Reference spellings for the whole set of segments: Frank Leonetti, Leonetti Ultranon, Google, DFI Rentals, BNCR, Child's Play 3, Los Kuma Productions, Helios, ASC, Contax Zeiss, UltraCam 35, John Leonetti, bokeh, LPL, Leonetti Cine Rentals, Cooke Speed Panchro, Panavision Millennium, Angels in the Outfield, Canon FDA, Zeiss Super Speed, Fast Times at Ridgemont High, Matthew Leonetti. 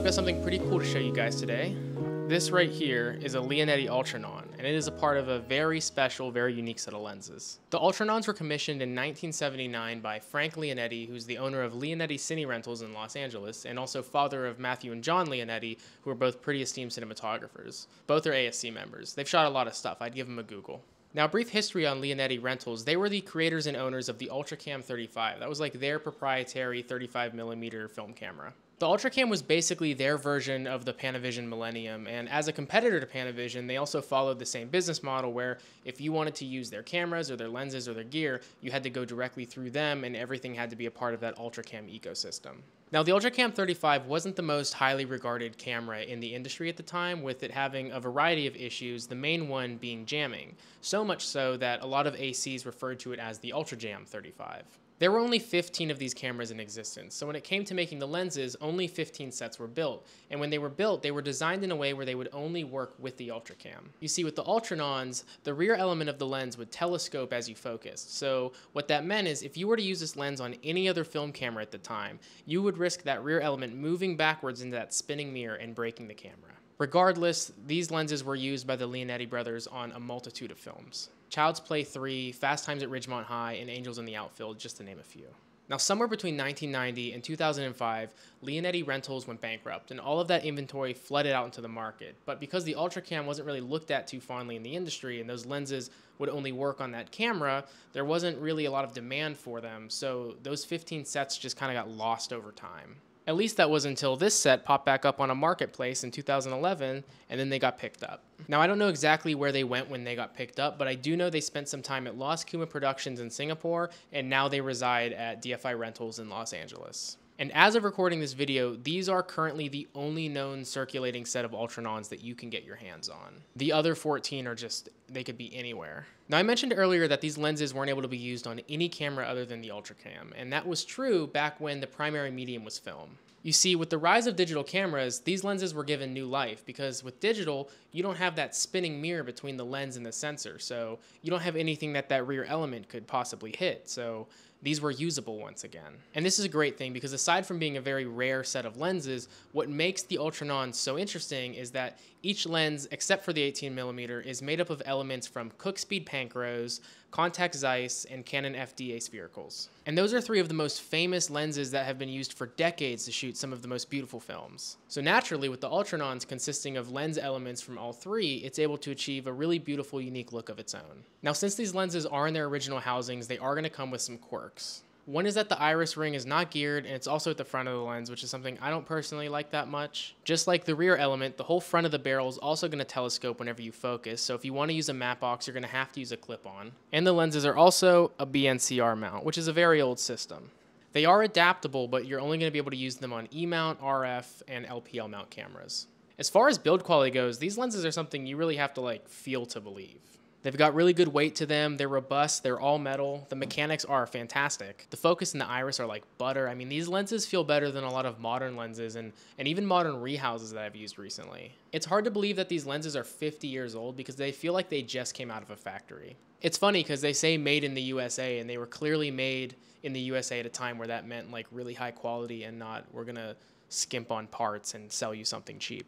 I've got something pretty cool to show you guys today. This right here is a Leonetti Ultranon, and it is a part of a very special, very unique set of lenses. The Ultranons were commissioned in 1979 by Frank Leonetti, who's the owner of Leonetti Cine Rentals in Los Angeles, and also father of Matthew and John Leonetti, who are both pretty esteemed cinematographers. Both are ASC members. They've shot a lot of stuff. I'd give them a Google. Now, a brief history on Leonetti Rentals. They were the creators and owners of the UltraCam 35. That was like their proprietary 35mm film camera. The UltraCam was basically their version of the Panavision Millennium, and as a competitor to Panavision, they also followed the same business model where if you wanted to use their cameras or their lenses or their gear, you had to go directly through them and everything had to be a part of that UltraCam ecosystem. Now, the UltraCam 35 wasn't the most highly regarded camera in the industry at the time, with it having a variety of issues, the main one being jamming, so much so that a lot of ACs referred to it as the UltraJam 35. There were only 15 of these cameras in existence, so when it came to making the lenses, only 15 sets were built, and when they were built, they were designed in a way where they would only work with the UltraCam. You see, with the Ultranons, the rear element of the lens would telescope as you focused, so what that meant is if you were to use this lens on any other film camera at the time, you would risk that rear element moving backwards into that spinning mirror and breaking the camera. Regardless, these lenses were used by the Leonetti brothers on a multitude of films. Child's Play 3, Fast Times at Ridgemont High, and Angels in the Outfield, just to name a few. Now, somewhere between 1990 and 2005, Leonetti Rentals went bankrupt, and all of that inventory flooded out into the market. But because the UltraCam wasn't really looked at too fondly in the industry, and those lenses would only work on that camera, there wasn't really a lot of demand for them, so those 15 sets just kind of got lost over time. At least that was until this set popped back up on a marketplace in 2011, and then they got picked up. Now, I don't know exactly where they went when they got picked up, but I do know they spent some time at Los Kuma Productions in Singapore, and now they reside at DFI Rentals in Los Angeles. And as of recording this video, these are currently the only known circulating set of Ultranons that you can get your hands on. The other 14 are just, they could be anywhere. Now, I mentioned earlier that these lenses weren't able to be used on any camera other than the UltraCam, and that was true back when the primary medium was film. You see, with the rise of digital cameras, these lenses were given new life because with digital, you don't have that spinning mirror between the lens and the sensor, so you don't have anything that rear element could possibly hit, so these were usable once again. And this is a great thing because aside from being a very rare set of lenses, what makes the Ultranon so interesting is that each lens, except for the 18mm, is made up of elements from Cooke Speed Panchros, Contax Zeiss, and Canon FDA sphericals. And those are three of the most famous lenses that have been used for decades to shoot some of the most beautiful films. So naturally, with the Ultranons consisting of lens elements from all three, it's able to achieve a really beautiful, unique look of its own. Now, since these lenses are in their original housings, they are going to come with some quirks. One is that the iris ring is not geared, and it's also at the front of the lens, which is something I don't personally like that much. Just like the rear element, the whole front of the barrel is also going to telescope whenever you focus, so if you want to use a matte box, you're going to have to use a clip-on. And the lenses are also a BNCR mount, which is a very old system. They are adaptable, but you're only going to be able to use them on E-mount, RF, and LPL mount cameras. As far as build quality goes, these lenses are something you really have to feel to believe. They've got really good weight to them, they're robust, they're all metal, the mechanics are fantastic. The focus and the iris are like butter. I mean, these lenses feel better than a lot of modern lenses and even modern rehouses that I've used recently. It's hard to believe that these lenses are 50 years old because they feel like they just came out of a factory. It's funny because they say made in the USA, and they were clearly made in the USA at a time where that meant like really high quality and not we're gonna skimp on parts and sell you something cheap.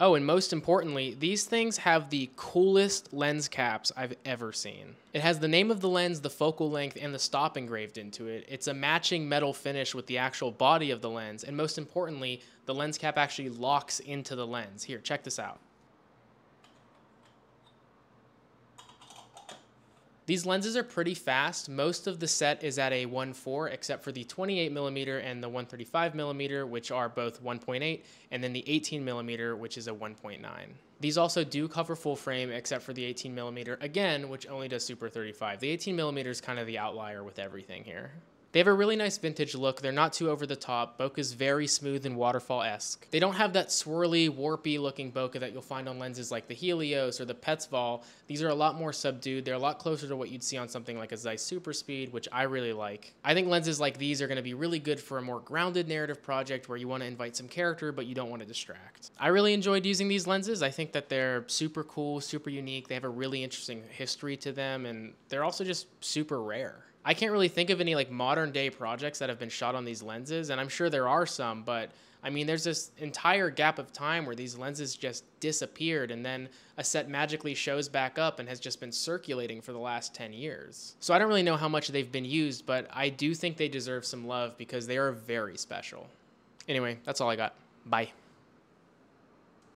Oh, and most importantly, these things have the coolest lens caps I've ever seen. It has the name of the lens, the focal length, and the stop engraved into it. It's a matching metal finish with the actual body of the lens, and most importantly, the lens cap actually locks into the lens. Here, check this out. These lenses are pretty fast. Most of the set is at a 1.4, except for the 28mm and the 135mm, which are both 1.8, and then the 18mm, which is a 1.9. These also do cover full frame, except for the 18mm, again, which only does Super 35. The 18mm is kind of the outlier with everything here. They have a really nice vintage look. They're not too over the top. Bokeh's very smooth and waterfall-esque. They don't have that swirly, warpy looking bokeh that you'll find on lenses like the Helios or the Petzval. These are a lot more subdued. They're a lot closer to what you'd see on something like a Zeiss Super Speed, which I really like. I think lenses like these are going to be really good for a more grounded narrative project where you want to invite some character, but you don't want to distract. I really enjoyed using these lenses. I think that they're super cool, super unique. They have a really interesting history to them, and they're also just super rare. I can't really think of any like modern day projects that have been shot on these lenses, and I'm sure there are some, but I mean, there's this entire gap of time where these lenses just disappeared, and then a set magically shows back up and has just been circulating for the last 10 years. So I don't really know how much they've been used, but I do think they deserve some love because they are very special. Anyway, that's all I got. Bye.